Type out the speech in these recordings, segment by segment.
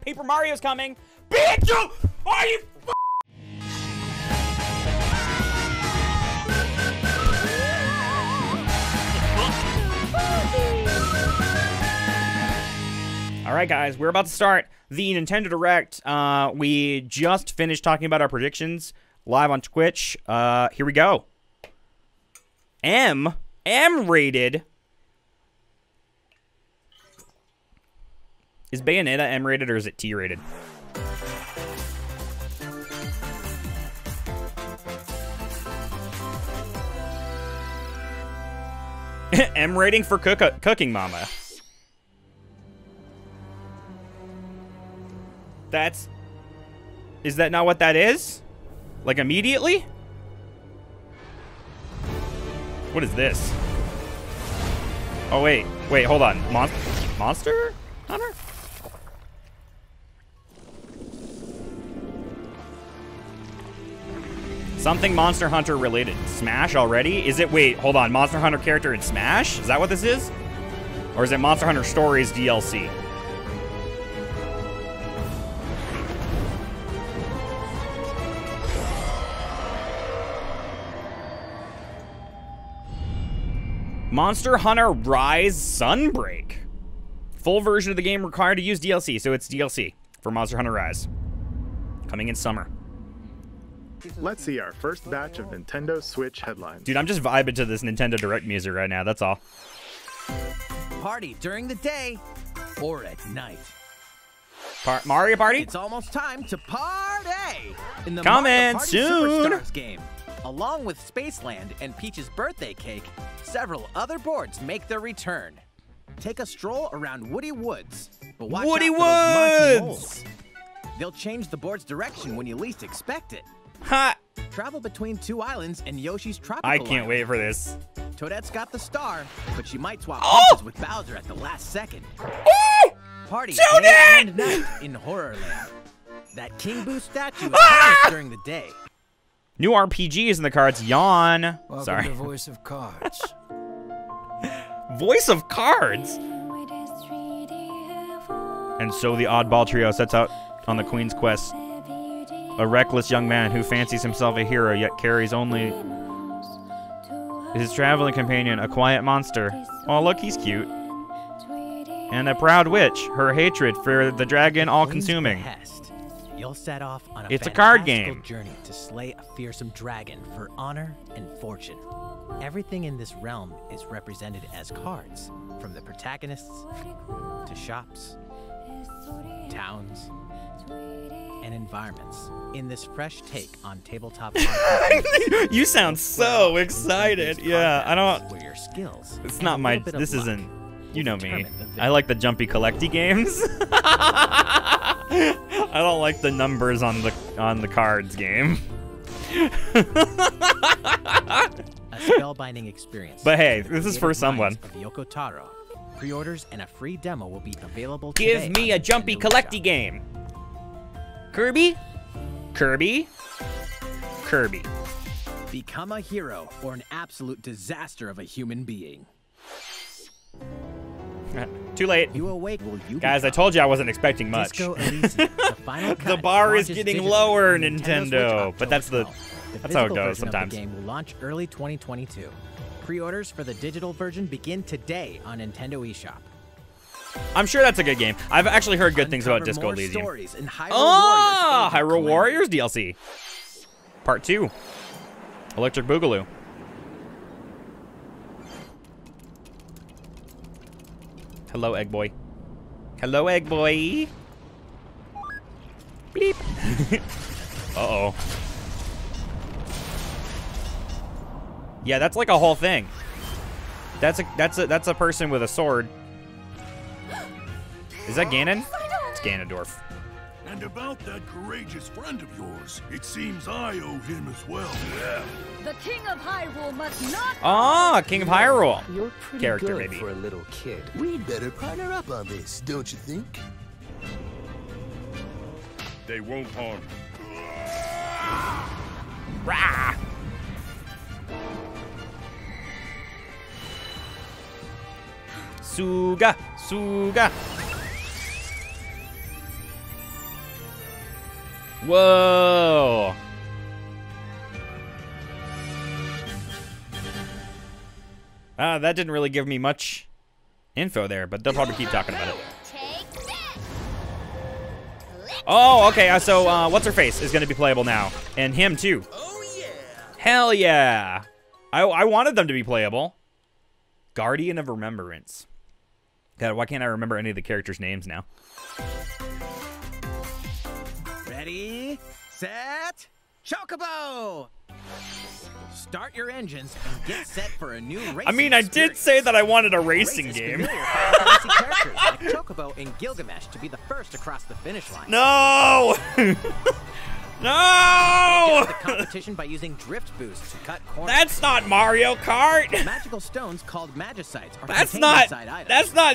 Paper Mario's coming. Bitch, are you f***ing? Alright guys, we're about to start the Nintendo Direct. We just finished talking about our predictions live on Twitch. Here we go. M-rated. Is Bayonetta M-rated or is it T-rated? M rating for Cooking Mama. That's... Is that not what that is? Like, immediately? What is this? Oh, wait. Wait, hold on. Monster Hunter? Something Monster Hunter related. Smash already? Is it, wait, hold on. Monster Hunter character in Smash? Is that what this is? Or is it Monster Hunter Stories DLC? Monster Hunter Rise Sunbreak. Full version of the game required to use DLC, so it's DLC for Monster Hunter Rise. Coming in summer. Let's see our first batch of Nintendo Switch headlines. Dude, I'm just vibing to this Nintendo Direct music right now, that's all. Party during the day or at night. Mario Party? It's almost time to party! In the Mario Party Superstars game. Along with Spaceland and Peach's birthday cake, several other boards make their return. Take a stroll around Woody Woods, but watch out for those monkey holes. They'll change the board's direction when you least expect it. Ha! Travel between two islands and Yoshi's tropical. I can't wait for this. Toadette's got the star, but she might swap places with Bowser at the last second. Oh! Party and night in Horrorland. That King Boo statue is during the day. New RPGs in the cards. Yawn. Welcome to Voice of Cards. Voice of Cards. And so the oddball trio sets out on the Queen's Quest. A reckless young man who fancies himself a hero yet carries only his traveling companion, a quiet monster. Oh, look, he's cute. And a proud witch, her hatred for the dragon all-consuming. You'll set off on a fantastical journey to slay a fearsome dragon for honor and fortune. Everything in this realm is represented as cards, from the protagonists to shops, towns, and environments in this fresh take on tabletop. You sound so excited. Yeah, I don't. Your skills. It's not my. This isn't. You know me. I like the jumpy collecty games. I don't like the numbers on the cards game. A spellbinding experience. But hey, this is for someone. Yoko Taro. Pre-orders and a free demo will be available. Give me a jumpy collecty game. Kirby? Kirby? Kirby. Become a hero or an absolute disaster of a human being. Too late. You awake, will you guys, I told you I wasn't expecting much. Disco Elysium, the final cut. The bar is getting lower, Nintendo. But that's how it goes sometimes. The game will launch early 2022. Pre-orders for the digital version begin today on Nintendo eShop. I'm sure that's a good game. I've actually heard good things about Disco Elysium. Oh, Hyrule Warriors DLC. Part 2. Electric Boogaloo. Hello, Egg Boy. Hello, Egg Boy. Bleep. Uh-oh. Yeah, that's like a whole thing. That's a person with a sword. Is that Ganon? It's Ganondorf. And about that courageous friend of yours, it seems I owe him as well. Yeah. The King of Hyrule must not. Ah, King of Hyrule. You're pretty good maybe. For a little kid. We'd better partner up on this, don't you think? They won't harm. Rah! Suga, Suga. Whoa! That didn't really give me much info there, but they'll probably keep talking about it. Oh, okay, so What's-Her-Face is going to be playable now, and him too. Hell yeah! I wanted them to be playable. Guardian of Remembrance. God, why can't I remember any of the characters' names now? Ready, set, Chocobo! Start your engines and get set for a new racing experience. I did say that I wanted a racing game. Characters like Chocobo and Gilgamesh to be the first across the finish line. No! No! The competition by using drift boosts to cut corners. That's not Mario Kart. Magical stones called magicites are That's not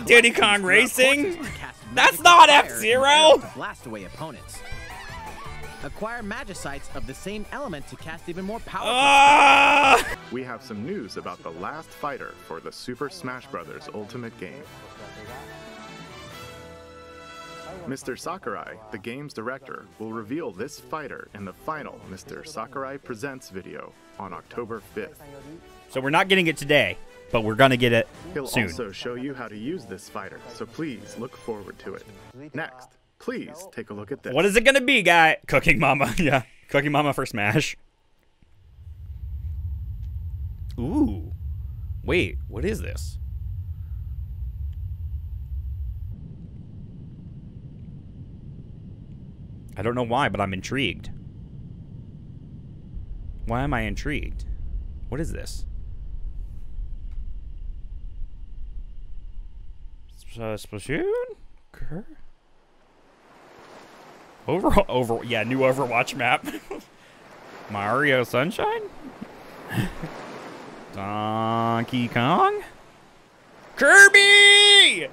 Diddy Kong Racing. That's not F-Zero. Blast away opponents. Acquire magicites of the same element to cast even more powerful. We have some news about the last fighter for the Super Smash Bros. Ultimate game. Mr. Sakurai, the game's director, will reveal this fighter in the final Mr. Sakurai Presents video on October 5th. So we're not getting it today, but we're gonna get it soon. He'll also show you how to use this fighter, so please look forward to it. Next, please take a look at this. What is it gonna be, guy? Cooking Mama, yeah. Cooking Mama for Smash. Ooh. Wait, what is this? I don't know why, but I'm intrigued. Why am I intrigued? What is this? Splatoon? Yeah, new Overwatch map. Mario Sunshine? Donkey Kong? Kirby!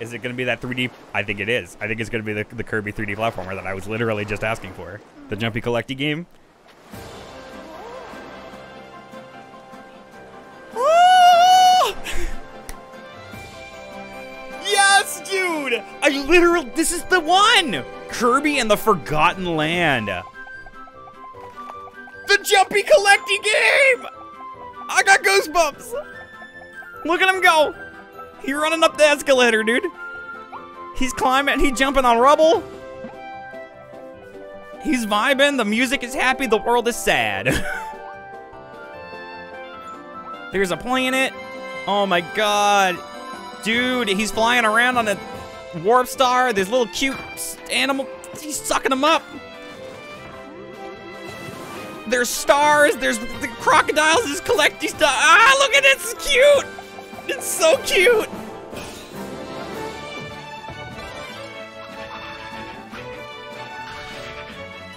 Is it gonna be that 3D? I think it is. I think it's gonna be the Kirby 3D platformer that I was literally just asking for. The jumpy collecty game. Yes, dude! This is the one! Kirby and the Forgotten Land. The jumpy collecty game! I got goosebumps! Look at him go! He's running up the escalator, dude. He's climbing, he's jumping on rubble. He's vibing, the music is happy, the world is sad. There's a planet. Oh my God. Dude, he's flying around on a warp star. There's little cute animal, he's sucking them up. There's stars, there's the crocodiles, there's collecting stuff. Ah, look at this, it's cute. It's so cute!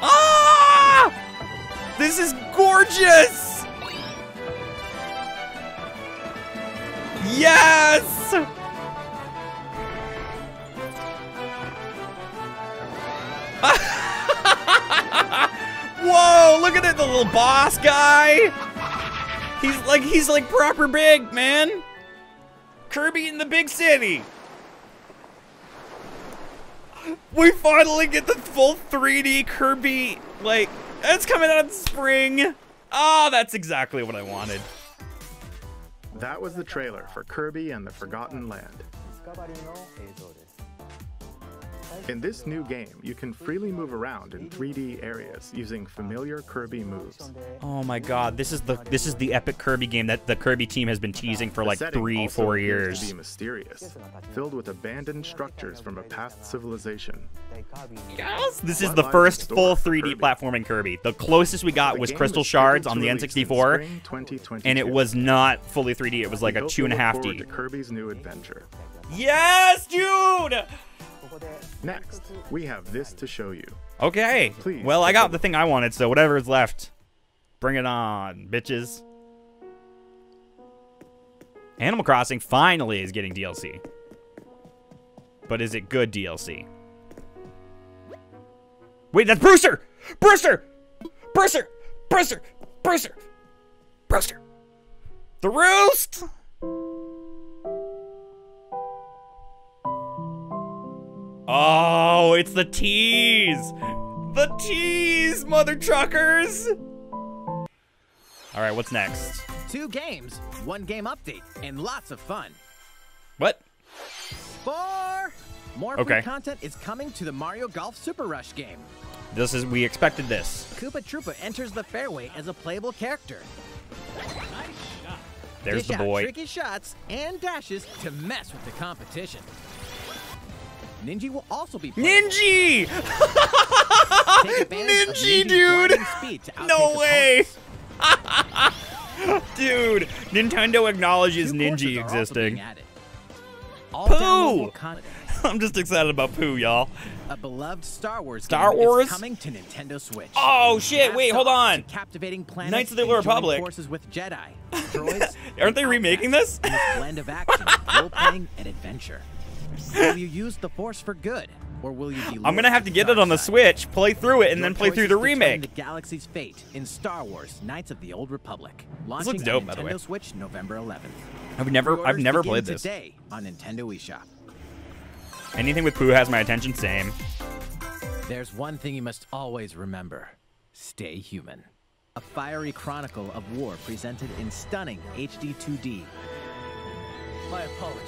Ah! This is gorgeous! Yes! Whoa, look at it, the little boss guy! He's like proper big, man! Kirby in the big city. We finally get the full 3D Kirby, like, it's coming out in spring. Oh, that's exactly what I wanted. That was the trailer for Kirby and the Forgotten Land. In this new game, you can freely move around in 3D areas using familiar Kirby moves. Oh my God, this is the epic Kirby game that the Kirby team has been teasing for like 3-4 years. The setting also appears to be mysterious, filled with abandoned structures from a past civilization. Yes, this is the first full 3D platforming Kirby. The closest we got was Crystal Shards on the N64, and it was not fully 3D. It was like a 2.5D. Kirby's new adventure. Yes, dude. Next, we have this to show you. Okay. Please. Well, I got the thing I wanted, so whatever is left, bring it on, bitches. Animal Crossing finally is getting DLC. But is it good DLC? Wait, that's Brewster! Brewster! Brewster! Brewster! Brewster! Brewster! The Roost! Oh, it's the tease! The tease, mother truckers! Alright, what's next? 2 games, 1 game update, and lots of fun. What? 4! More free content is coming to the Mario Golf Super Rush game. This is, we expected this. Koopa Troopa enters the fairway as a playable character. Nice shot. There's the boy. Tricky shots and dashes to mess with the competition. NINJI will also be playable. NINJI! NINJI, dude! No way! Dude, Nintendo acknowledges NINJI existing. Pooh! I'm just excited about Pooh, y'all. A beloved Star Wars is coming to Nintendo Switch. Oh shit! Wait, hold on. Captivating planets, Knights of the Old Republic. Forces with Jedi, droids, aren't they remaking this? In a blend of action, role-playing, and adventure. Will you use the Force for good, or will you be? I'm gonna have to get it on the Switch, play through it, and then play through the remake. The galaxy's fate in Star Wars: Knights of the Old Republic. This looks dope, by the way. Nintendo Switch, November 11th. I've never played this. Today on Nintendo eShop. Anything with Pooh has my attention, same. There's one thing you must always remember. Stay human. A fiery chronicle of war presented in stunning HD 2D. My apologies.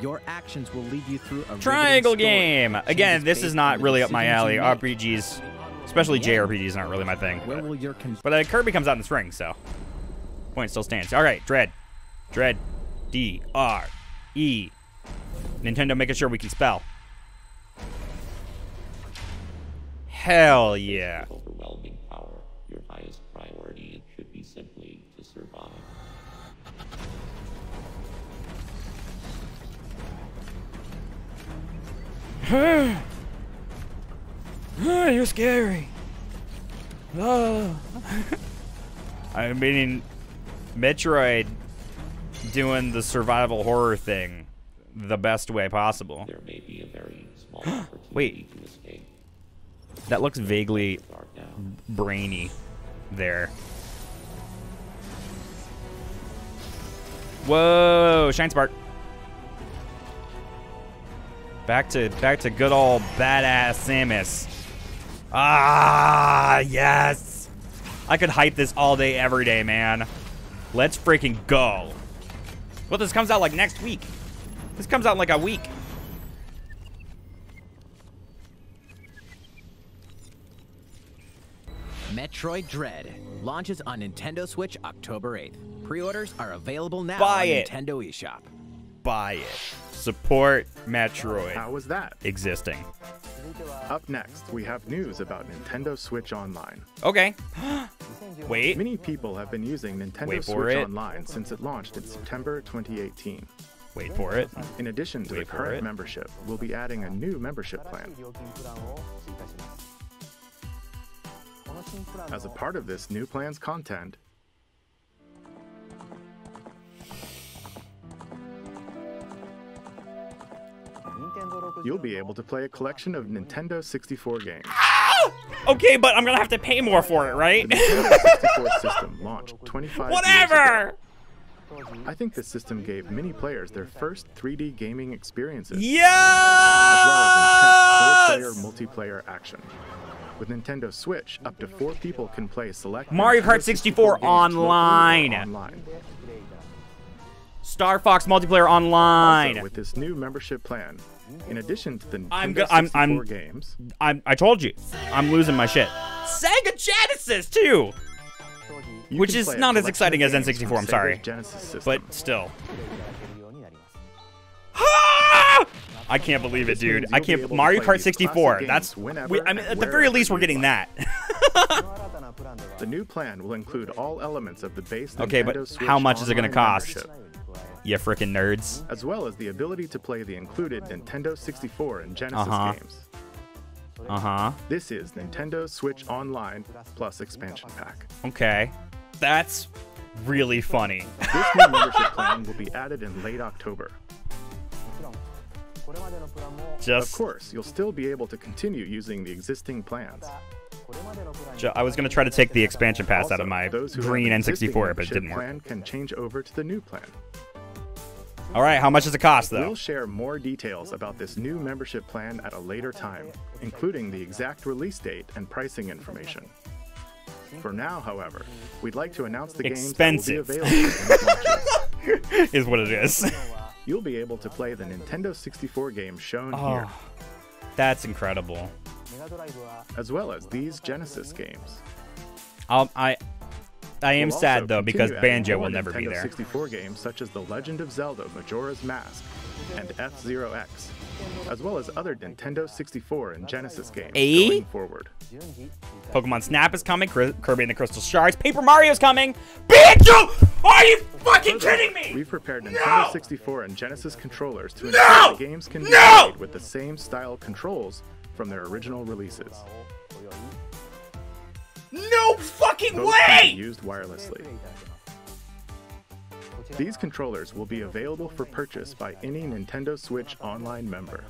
Your actions will lead you through a triangle game. Again, this is not really up my alley. RPGs, especially JRPGs, aren't really my thing. But Kirby comes out in the spring, so. Point still stands. All right, Dread. Dread. D-R-E. Nintendo making sure we can spell. Hell yeah. Overwhelming power. Your highest priority should be simply to survive. You're scary. Oh. I mean, Metroid doing the survival horror thing the best way possible. There may be a very small opportunity. Wait. To escape. That looks vaguely brainy there. Whoa, Shine Spark. Back to good old badass Samus. Ah, yes. I could hype this all day every day, man. Let's freaking go. Well, this comes out like next week. This comes out in like a week. Metroid Dread launches on Nintendo Switch October 8th. Pre-orders are available now Nintendo eShop. Buy it. Support Metroid. How was that? Existing. Up next, we have news about Nintendo Switch Online. Okay. Wait. Many people have been using Nintendo Switch Online since it launched in September 2018. Wait for it. In addition to the current membership, we'll be adding a new membership plan. As a part of this new plan's content, you'll be able to play a collection of Nintendo 64 games. Okay, but I'm gonna have to pay more for it, right? The Nintendo 64 system launched 25 years ago. I think the system gave many players their first 3D gaming experiences. Yes! As well as intense four-player multiplayer action. With Nintendo Switch, up to 4 people can play select Mario Kart 64 online. Star Fox multiplayer online. Also with this new membership plan, in addition to the Nintendo 64 games, I told you, I'm losing my shit. Sega Genesis too. Which is not as exciting as N64, I'm sorry. But still. I can't believe it, dude. I can't. Mario Kart 64. That's. I mean, at the very least, we're getting that. The new plan will include all elements of the base. Okay, but how much is it going to cost? You freaking nerds. As well as the ability to play the included Nintendo 64 and Genesis games. This is Nintendo Switch Online Plus Expansion Pack. Okay. That's really funny. This new membership plan will be added in late October. Of course, you'll still be able to continue using the existing plans. I was going to try to take the expansion pass out of my green N64, but it didn't work. Plan can change over to the new plan. All right, how much does it cost, though? We'll share more details about this new membership plan at a later time, including the exact release date and pricing information. For now, however, we'd like to announce the expensive games that will be available is what it is. You'll be able to play the Nintendo 64 game shown here. That's incredible. As well as these Genesis games. I am sad, though, because Banjo will never be there. 64 games such as The Legend of Zelda Majora's Mask and F-Zero X, as well as other Nintendo 64 and Genesis games going forward. Pokemon Snap is coming, Kirby and the Crystal Shards, Paper Mario's coming. Banjo! Are you fucking kidding me? We've prepared Nintendo 64 and Genesis controllers to ensure the games can be played with the same style controls from their original releases. No fucking way! Both can be used wirelessly. These controllers will be available for purchase by any Nintendo Switch Online member.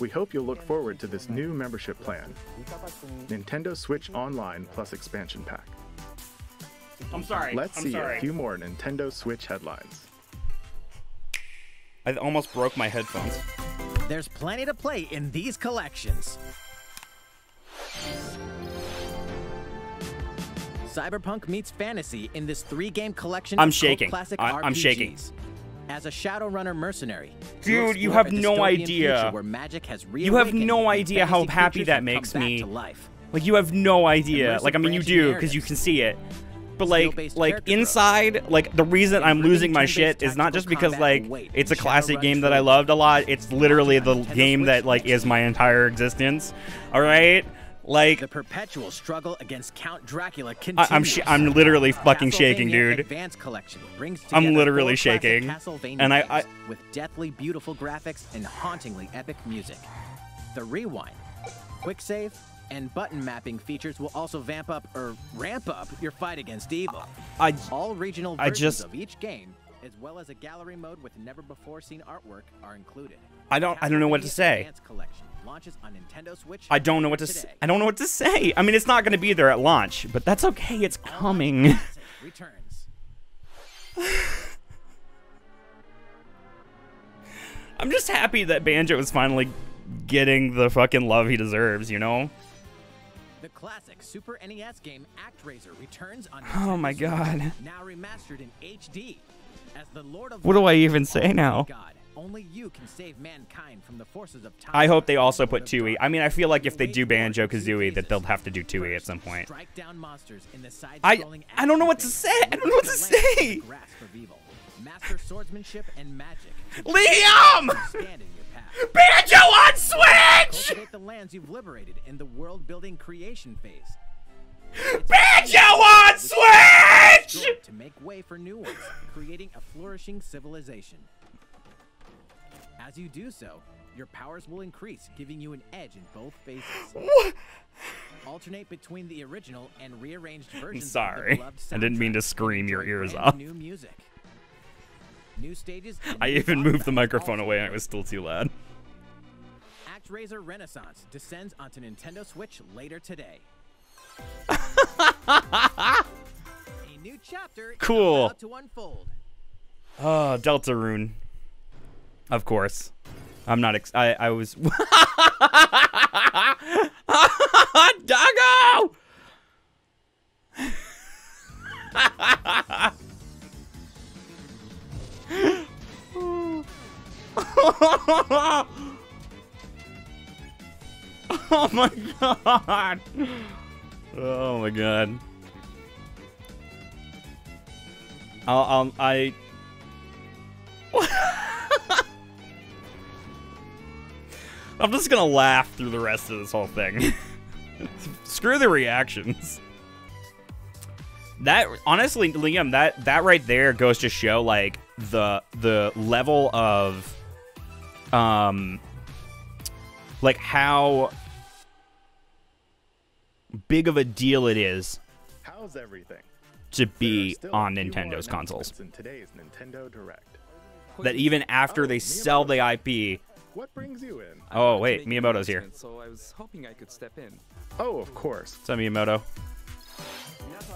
We hope you'll look forward to this new membership plan, Nintendo Switch Online Plus Expansion Pack. Let's see a few more Nintendo Switch headlines. I almost broke my headphones. There's plenty to play in these collections. Cyberpunk meets fantasy in this three-game collection of classic RPGs. I'm shaking. As a Shadowrunner mercenary, dude, you have no idea. Where magic has how happy that makes me. Like, you have no idea. Like, I mean, you do because you can see it. But like inside, like the reason I'm losing my shit is not just because like it's a classic game that I loved a lot. It's literally the game that like is my entire existence. All right, like the perpetual struggle against Count Dracula continues. I'm literally fucking shaking, dude. I'm literally shaking, and I with deathly beautiful graphics and hauntingly epic music. The rewind, quick save, and button mapping features will also ramp up your fight against evil. All regional versions of each game, as well as a gallery mode with never before seen artwork, are included. I don't know what to say. I don't know what to say. I don't know what to say. I mean, it's not going to be there at launch, but that's okay. It's coming. I'm just happy that Banjo is finally getting the fucking love he deserves, you know? The classic Super NES game ActRaiser returns on Nintendo Switch, now remastered in HD. As the Lord of What do I even say now? God, only you can save mankind from the forces of time. I hope they also put Tooie. I mean, I feel like if they do Banjo-Kazooie that they'll have to do Tooie at some point. I don't know what to say. I don't know what to say. Master swordsmanship and magic. Liam! Banjo on Switch! Cultivate the lands you've liberated in the world-building creation phase. Banjo on Switch! To make way for new ones, creating a flourishing civilization. As you do so, your powers will increase, giving you an edge in both phases. What? Alternate between the original and rearranged versions. I'm sorry, I didn't mean to scream your ears off. New music. New stages. I even moved the microphone away and it was still too loud. ActRaiser Renaissance descends onto Nintendo Switch later today. A new chapter is about to unfold. Oh, Deltarune. Of course. I'm not I was Doggo! Oh my god! Oh my god! I'm just gonna laugh through the rest of this whole thing. Screw the reactions. That honestly, Liam, that right there goes to show like the level of like how big of a deal it is to be on Nintendo's consoles. In today's Nintendo Direct. That even after they sell the IP. What brings you in? Oh wait, Miyamoto's here. So I was hoping I could step in. Oh, of course. What's up, Miyamoto?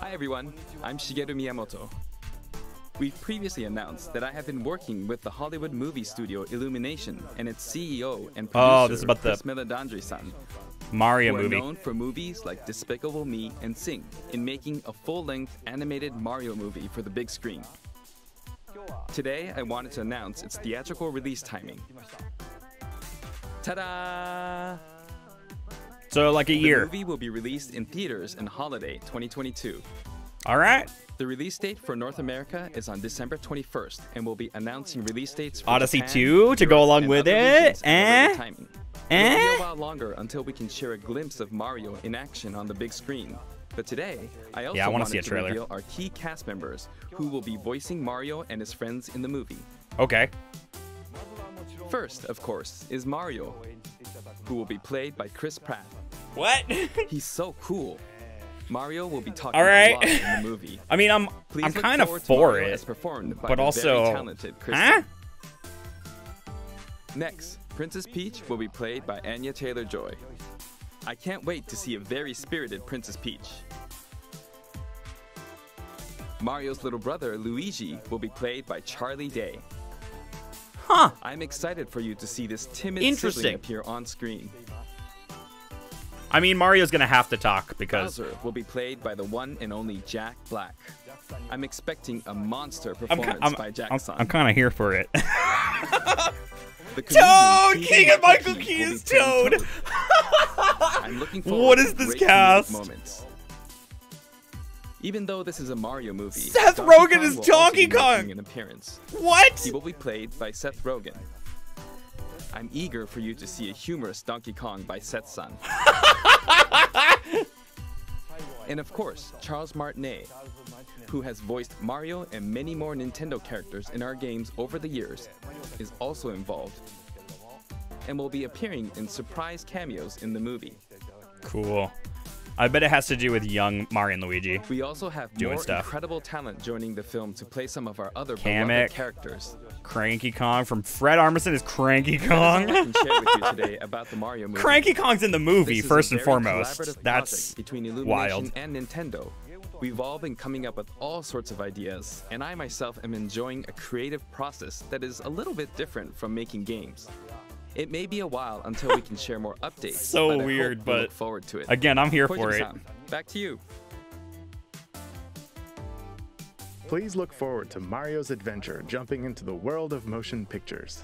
Hi everyone, I'm Shigeru Miyamoto. We've previously announced that I have been working with the Hollywood movie studio Illumination and its CEO and producer, this is about the Mario movie. Known for movies like Despicable Me and Sing, in making a full-length animated Mario movie for the big screen. Today, I wanted to announce its theatrical release timing. Ta-da! So, like a year. The movie will be released in theaters in holiday 2022. All right. The release date for North America is on December 21st, and we'll be announcing release dates for Odyssey 2 to go along with it. It'll be a while longer until we can share a glimpse of Mario in action on the big screen. But today, I also wanted to reveal our key cast members who will be voicing Mario and his friends in the movie. Okay. First, of course, is Mario, who will be played by Chris Pratt. What? He's so cool. Mario will be talking a lot in the movie. I mean, I'm kind of for it, but also, Next, Princess Peach will be played by Anya Taylor-Joy. I can't wait to see a very spirited Princess Peach. Mario's little brother, Luigi, will be played by Charlie Day. Huh. I'm excited for you to see this timid sibling appear on screen. I mean, Mario's gonna have to talk because Bowser will be played by the one and only Jack Black. I'm expecting a monster performance by Jackson. I'm kind of here for it. Toad! King and Michael Key is Toad! I'm looking forward what is this cast? Moments. Even though this is a Mario movie, Seth Rogen is Donkey Kong! What? He will be played by Seth Rogen. I'm eager for you to see a humorous Donkey Kong by Seth-san. And of course, Charles Martinet, who has voiced Mario and many more Nintendo characters in our games over the years, is also involved and will be appearing in surprise cameos in the movie. Cool. I bet it has to do with young Mario and Luigi. We also have incredible talent joining the film to play some of our other beloved characters. Cranky Kong from Fred Armisen is Cranky Kong. I can share with you today about the Mario movie. Cranky Kong's in the movie first and foremost. That's between Illumination and Nintendo. We've all been coming up with all sorts of ideas, and I myself am enjoying a creative process that is a little bit different from making games. It may be a while until we can share more updates. So weird, but look forward to it. Again, I'm here for it. Back to you. Please look forward to Mario's adventure jumping into the world of motion pictures.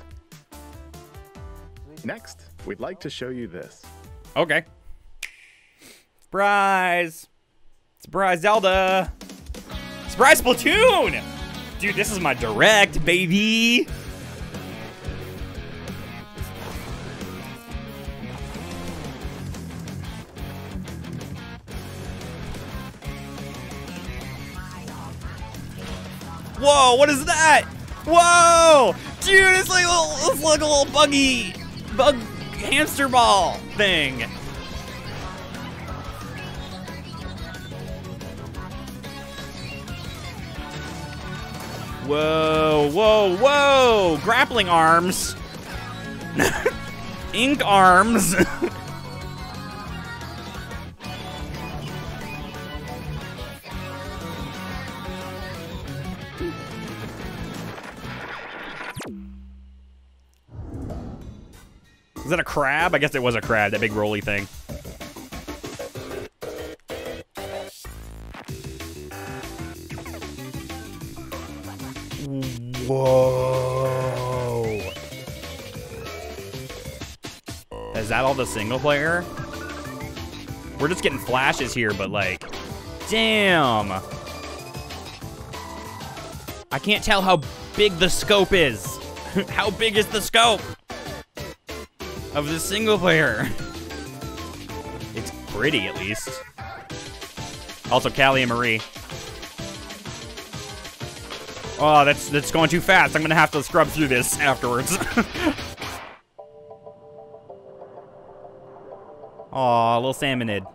Next, we'd like to show you this. Okay. Surprise! Surprise Zelda! Surprise Splatoon! Dude, this is my direct, baby! Whoa, what is that? Whoa! Dude, it's like a little buggy, hamster ball thing. Whoa, whoa, whoa! Grappling arms. Ink arms. Is that a crab? I guess it was a crab, that big rolly thing. Whoa. Is that all the single player? We're just getting flashes here, but like, damn. I can't tell how big the scope is. How big is the scope of the single player? It's pretty, at least. Also, Callie and Marie. Oh, that's going too fast. I'm gonna have to scrub through this afterwards. Aw, little salmonid.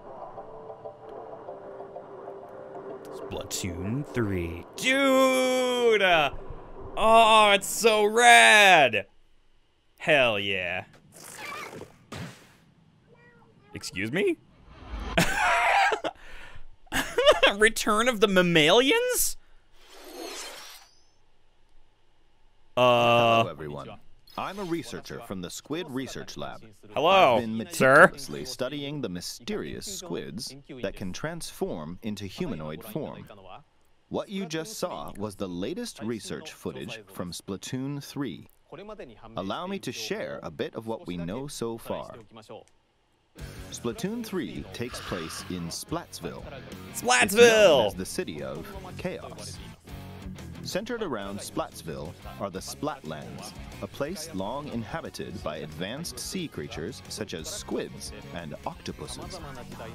Splatoon 3. Dude! Oh, it's so rad! Hell yeah. Excuse me? Return of the Mammalians? Hello, everyone. I'm a researcher from the Squid Research Lab. Hello, I've been meticulously studying the mysterious squids that can transform into humanoid form. What you just saw was the latest research footage from Splatoon 3. Allow me to share a bit of what we know so far. Splatoon 3 takes place in Splatsville. Splatsville! It's the city of chaos. Centered around Splatsville are the Splatlands, a place long inhabited by advanced sea creatures such as squids and octopuses.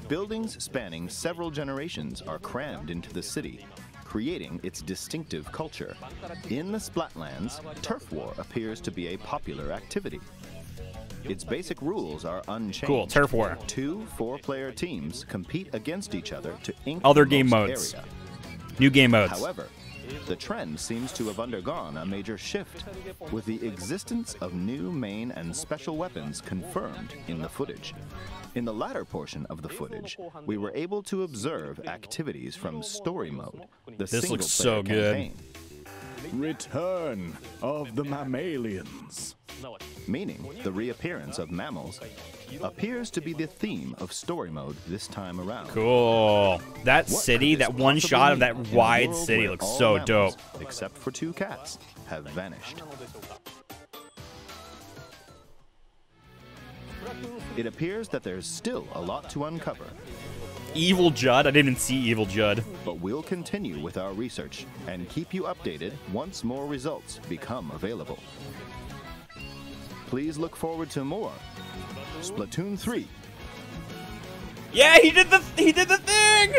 Buildings spanning several generations are crammed into the city, creating its distinctive culture. In the Splatlands, turf war appears to be a popular activity. Its basic rules are unchanged. Cool, turf war. 2 four-player teams compete against each other to ink other game modes. New game modes. However, the trend seems to have undergone a major shift, with the existence of new main and special weapons confirmed in the footage. In the latter portion of the footage, we were able to observe activities from story mode, the single-player campaign. Return of the mammalians, meaning the reappearance of mammals, appears to be the theme of story mode this time around. Cool. That city, that one shot of that wide city looks so dope. Except for 2 cats have vanished. It appears that there's still a lot to uncover. Evil Judd? I didn't even see Evil Judd. But we'll continue with our research and keep you updated once more results become available. Please look forward to more Splatoon 3. Yeah, he did the thing.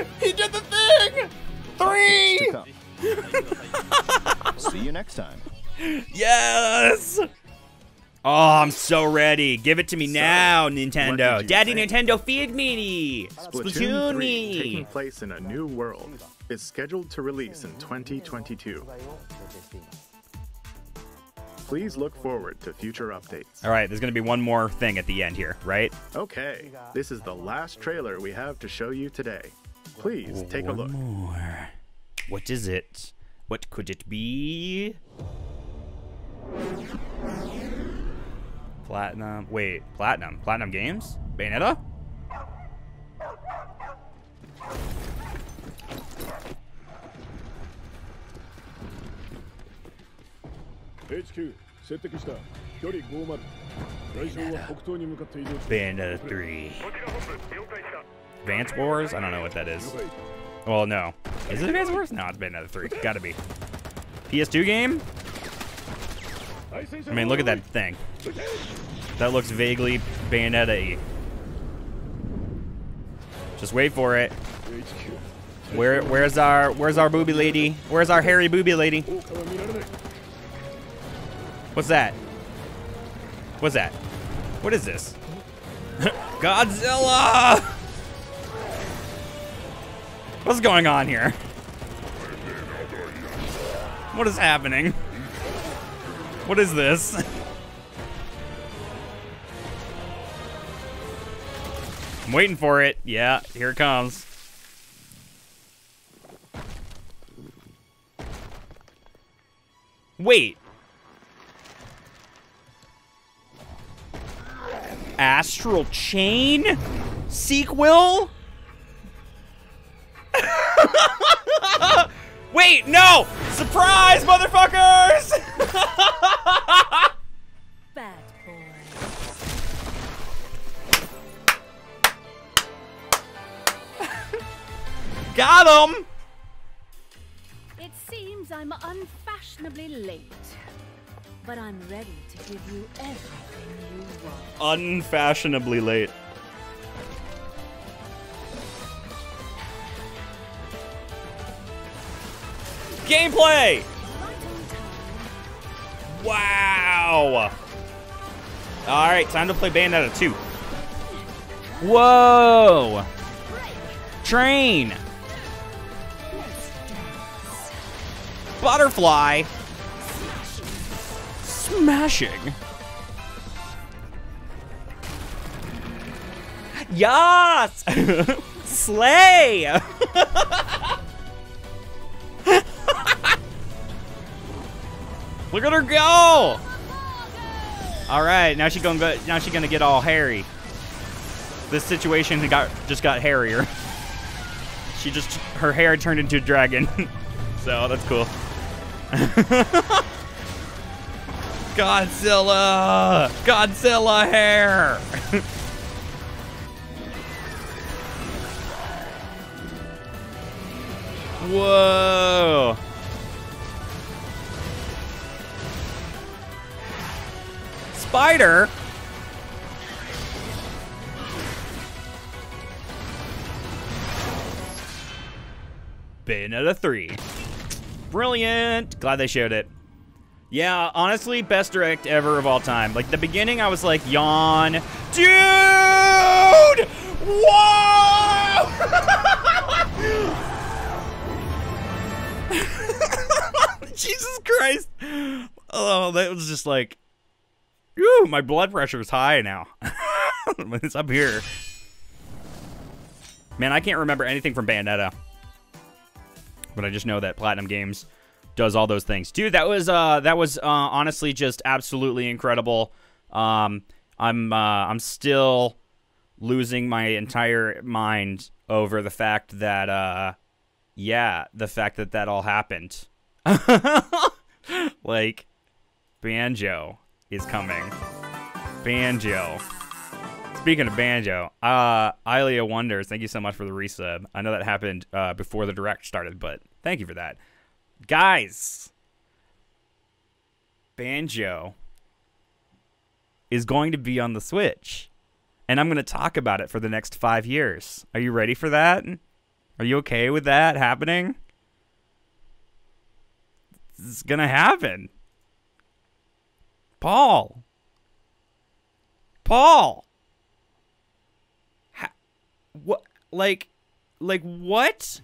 3. See you next time. Yes. Oh, I'm so ready. Give it to me now, Nintendo. Daddy think? Nintendo, feed me. Splatoon 3, taking place in a new world, is scheduled to release in 2022. Please look forward to future updates. All right, there's going to be one more thing at the end here, right? Okay, this is the last trailer we have to show you today. Please take a look. More. What is it? What could it be? Platinum, wait, Platinum? Platinum Games? Bayonetta? Bayonetta 3. Advance Wars? I don't know what that is. Well, no. Is it Advance Wars? No, it's Bayonetta 3. Gotta be. PS2 game? I mean, look at that thing. That looks vaguely Bayonetta-y. Just wait for it. Where's our booby lady? Where's our hairy booby lady? What's that? What's that? What is this? Godzilla! What's going on here? What is happening? What is this? I'm waiting for it. Yeah, here it comes. Wait. Astral Chain? Sequel? Wait, no! Surprise, motherfuckers! Bad boy. Got him! It seems I'm unfashionably late, but I'm ready to give you everything you want. Unfashionably late. Gameplay! Wow! Alright, time to play Bayonetta 2. Whoa! Train! Butterfly! Smashing! Yas! Slay! Look at her go! All right, now she's gonna go, now she's gonna get all hairy. This situation just got hairier. She just, her hair turned into a dragon. So that's cool. Godzilla! Godzilla hair! Whoa! Spider? Bayonetta 3. Brilliant. Glad they showed it. Yeah, honestly, best direct ever of all time. Like, the beginning, I was like, yawn. Dude! Whoa! Jesus Christ. Oh, that was just like... Ooh, my blood pressure is high now. It's up here. Man, I can't remember anything from Bayonetta. But I just know that Platinum Games does all those things. Dude, that was honestly just absolutely incredible. I'm still losing my entire mind over the fact that that all happened. Like, Banjo is coming. Banjo. Speaking of Banjo, Ilia Wonders, thank you so much for the resub. I know that happened before the direct started, but thank you for that. Guys, Banjo is going to be on the Switch, and I'm going to talk about it for the next 5 years. Are you ready for that? Are you okay with that happening? It's going to happen. Paul, what? Like what?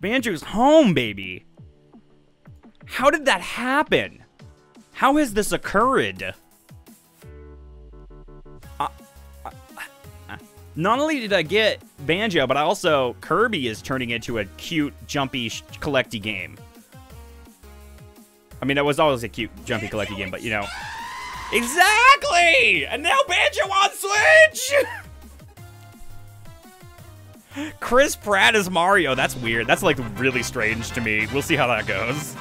Banjo's home, baby. How did that happen? How has this occurred? Not only did I get Banjo, but I also Kirby is turning into a cute, jumpy, collecty game. I mean, it was always a cute, jumpy, collecty game, but you know. Exactly! And now Banjo on Switch! Chris Pratt is Mario. That's weird. That's like really strange to me. We'll see how that goes.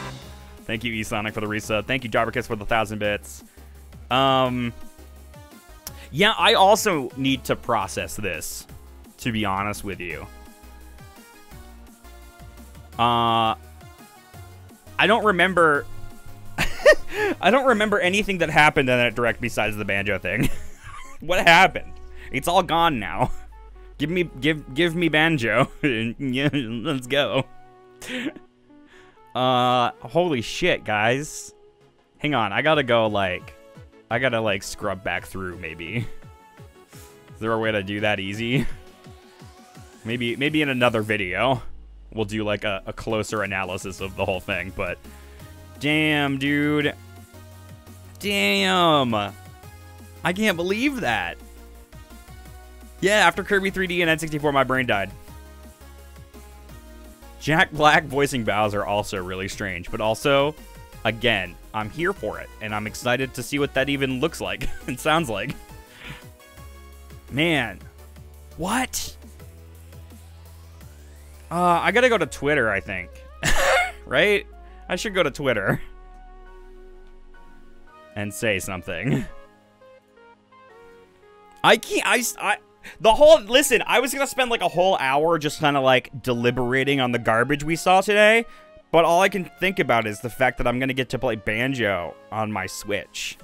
Thank you, eSonic, for the resub. Thank you, Jarberkiss, for the 1,000 bits. Yeah, I also need to process this, to be honest with you. I don't remember. I don't remember anything that happened in that direct besides the Banjo thing. What happened? It's all gone now. Give me Banjo. Let's go. Holy shit, guys. Hang on, I gotta scrub back through, maybe. Is there a way to do that easy? Maybe in another video, we'll do like a closer analysis of the whole thing, but damn, dude. Damn. I can't believe that. Yeah, after Kirby 3D and N64, my brain died. Jack Black voicing Bowser, also really strange. But also, again, I'm here for it. And I'm excited to see what that even looks like and sounds like. Man. What? I gotta go to Twitter, I think. Right? I should go to Twitter. And say something. I can't... The whole, listen, I was going to spend like a whole hour just kind of like deliberating on the garbage we saw today, but all I can think about is the fact that I'm going to get to play Banjo on my Switch.